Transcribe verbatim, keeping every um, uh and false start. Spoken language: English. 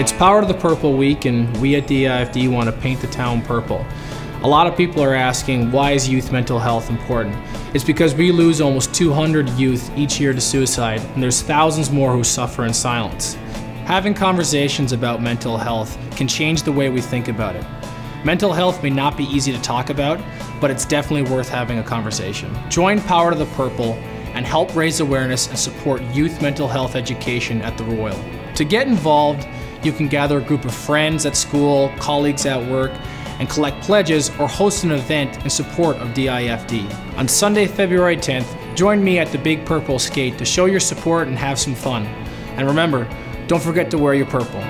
It's Power to the Purple week, and we at D I F D want to paint the town purple. A lot of people are asking, why is youth mental health important? It's because we lose almost two hundred youth each year to suicide, and there's thousands more who suffer in silence. Having conversations about mental health can change the way we think about it. Mental health may not be easy to talk about, but it's definitely worth having a conversation. Join Power to the Purple and help raise awareness and support youth mental health education at The Royal. To get involved, you can gather a group of friends at school, colleagues at work, and collect pledges or host an event in support of D I F D. On Sunday, February tenth, join me at the Big Purple Skate to show your support and have some fun. And remember, don't forget to wear your purple.